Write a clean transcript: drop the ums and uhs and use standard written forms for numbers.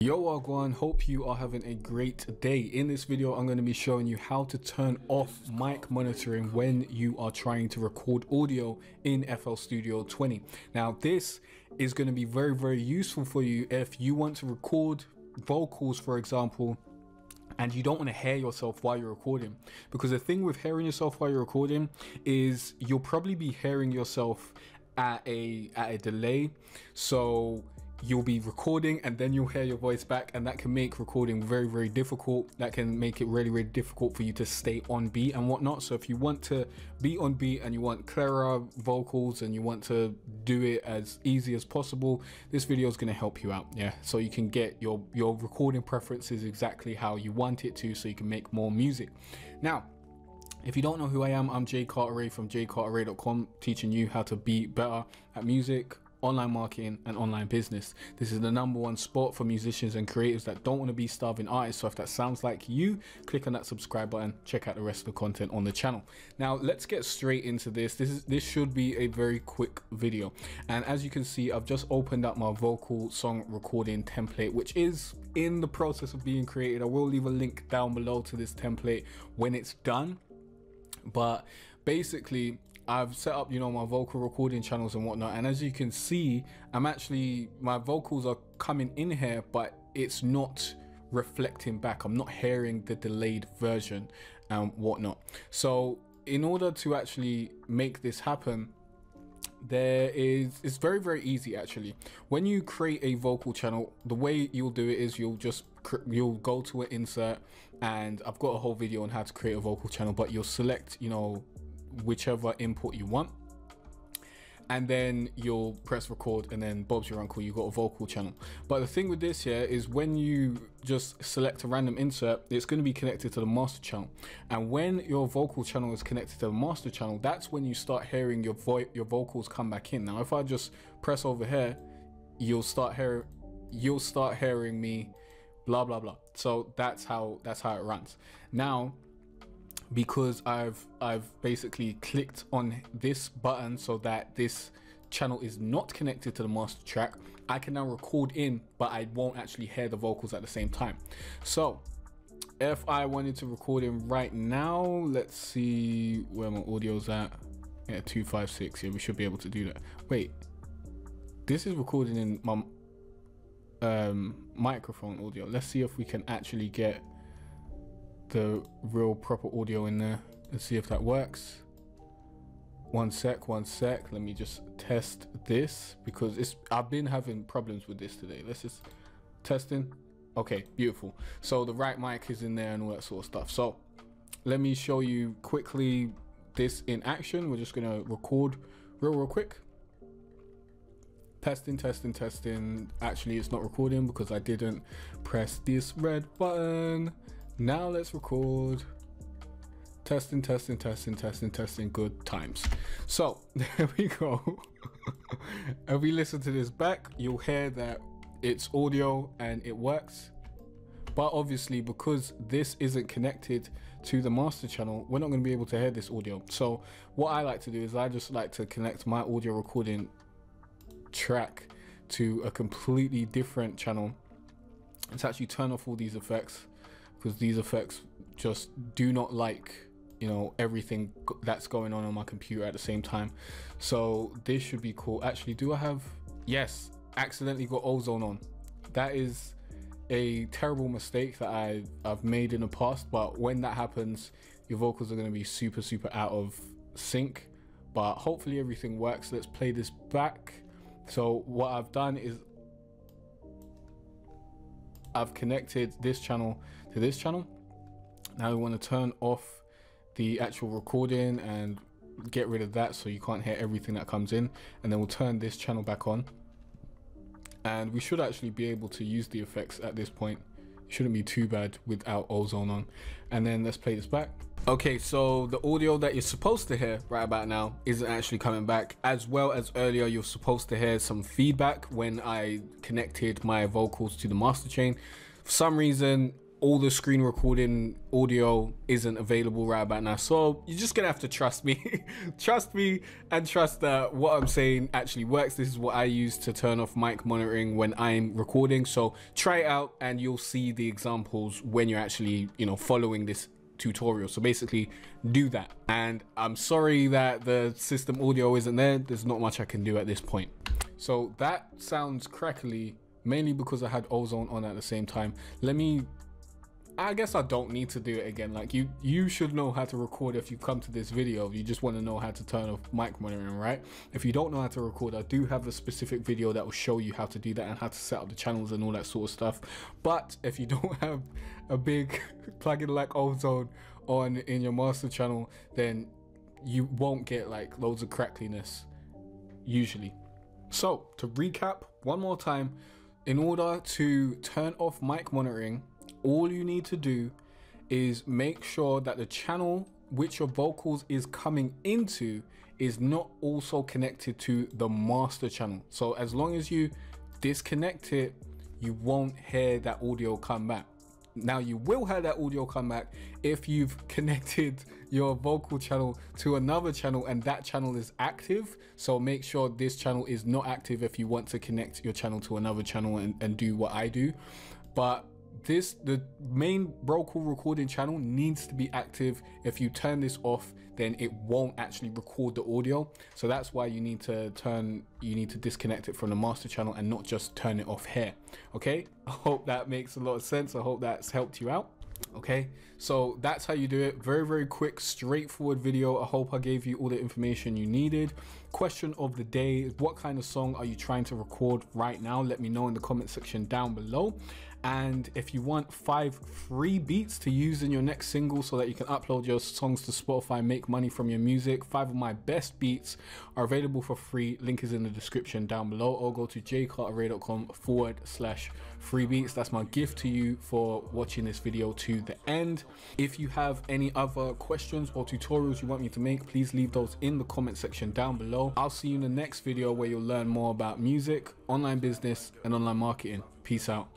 Yo Wagwan, hope you are having a great day. In this video I'm going to be showing you how to turn off mic monitoring when you are trying to record audio in FL Studio 20. Now this is going to be very useful for you if you want to record vocals, for example, and you don't want to hear yourself while you're recording, because the thing with hearing yourself while you're recording is you'll probably be hearing yourself at a delay, so you'll be recording and then you'll hear your voice back, and that can make recording very difficult. That can make it really difficult for you to stay on beat and whatnot. So if you want to be on beat and you want clearer vocals and you want to do it as easy as possible, this video is going to help you out, yeah, so you can get your recording preferences exactly how you want it to, so you can make more music. Now if you don't know who I am, I'm Jay Cartere from JayCartere.com, teaching you how to be better at music, online marketing and online business. This is the #1 spot for musicians and creatives that don't want to be starving artists. So if that sounds like you, click on that subscribe button, check out the rest of the content on the channel. Now let's get straight into this. This should be a very quick video. And as you can see, I've just opened up my vocal song recording template, which is in the process of being created. I will leave a link down below to this template when it's done. But basically I've set up, you know, my vocal recording channels and whatnot, and as you can see, I'm actually, my vocals are coming in here, but it's not reflecting back. I'm not hearing the delayed version and whatnot. So in order to actually make this happen, it's very easy actually. When you create a vocal channel, the way you'll do it is you'll go to an insert, and I've got a whole video on how to create a vocal channel, but you'll select, you know, whichever input you want, and then you'll press record, and then Bob's your uncle, you've got a vocal channel. But the thing with this here is when you just select a random insert, it's going to be connected to the master channel, and when your vocal channel is connected to the master channel, that's when you start hearing your vocals come back in. Now if I just press over here, you'll start hearing me blah blah blah. So that's how it runs. Now because I've basically clicked on this button so that this channel is not connected to the master track, I can now record in, but I won't actually hear the vocals at the same time. So if I wanted to record in right now, let's see where my audio's at. Yeah, 256. Yeah, we should be able to do that. Wait, this is recording in my microphone audio. Let's see if we can actually get the real proper audio in there. Let's see if that works. One sec, let me just test this, because I've been having problems with this today. Let's just testing. Okay, beautiful. So the right mic is in there and all that sort of stuff. So let me show you quickly this in action. We're just gonna record real quick. Testing. Actually it's not recording because I didn't press this red button. Now let's record. Testing. Good times. So there we go. If we listen to this back, you'll hear that it's audio and it works, but obviously because this isn't connected to the master channel, we're not going to be able to hear this audio. So what I like to do is I just like to connect my audio recording track to a completely different channel. Let's actually turn off all these effects, because these effects just do not like, you know, everything that's going on my computer at the same time. So this should be cool. Actually, do I have, yes, accidentally got Ozone on. That is a terrible mistake that I've made in the past, but when that happens, your vocals are going to be super out of sync. But hopefully everything works. Let's play this back. So what I've done is I've connected this channel to this channel. Now we want to turn off the actual recording and get rid of that so you can't hear everything that comes in, and then we'll turn this channel back on, and we should actually be able to use the effects at this point. It shouldn't be too bad without Ozone on. And then let's play this back. Okay, so the audio that you're supposed to hear right about now isn't actually coming back, as well as earlier you're supposed to hear some feedback when I connected my vocals to the master chain. For some reason all the screen recording audio isn't available right about now, so you're just gonna have to trust me. Trust me and trust that what I'm saying actually works. This is what I use to turn off mic monitoring when I'm recording, so try it out and you'll see the examples when you're actually, you know, following this tutorial. So basically do that, and I'm sorry that the system audio isn't there. There's not much I can do at this point. So that sounds crackly mainly because I had Ozone on at the same time. Let me, I guess I don't need to do it again. Like you should know how to record if you come to this video. You just want to know how to turn off mic monitoring, right? If you don't know how to record, I do have a specific video that will show you how to do that and how to set up the channels and all that sort of stuff. But if you don't have a big plugin like Ozone on in your master channel, then you won't get like loads of crackliness usually. So to recap one more time, in order to turn off mic monitoring, all you need to do is make sure that the channel which your vocals is coming into is not also connected to the master channel. So as long as you disconnect it, you won't hear that audio come back. Now you will hear that audio come back if you've connected your vocal channel to another channel and that channel is active. So make sure this channel is not active if you want to connect your channel to another channel and do what I do. But the main vocal recording channel needs to be active. If you turn this off, then it won't actually record the audio. So that's why you need to disconnect it from the master channel and not just turn it off here. Okay, I hope that makes a lot of sense. I hope that's helped you out. Okay, so that's how you do it. Very quick, straightforward video. I hope I gave you all the information you needed. Question of the day is, what kind of song are you trying to record right now? Let me know in the comment section down below. And if you want 5 free beats to use in your next single so that you can upload your songs to Spotify and make money from your music, 5 of my best beats are available for free. Link is in the description down below, or go to JayCartere.com/free beats. That's my gift to you for watching this video to the end. If you have any other questions or tutorials you want me to make, please leave those in the comment section down below. I'll see you in the next video where you'll learn more about music, online business, and online marketing. Peace out.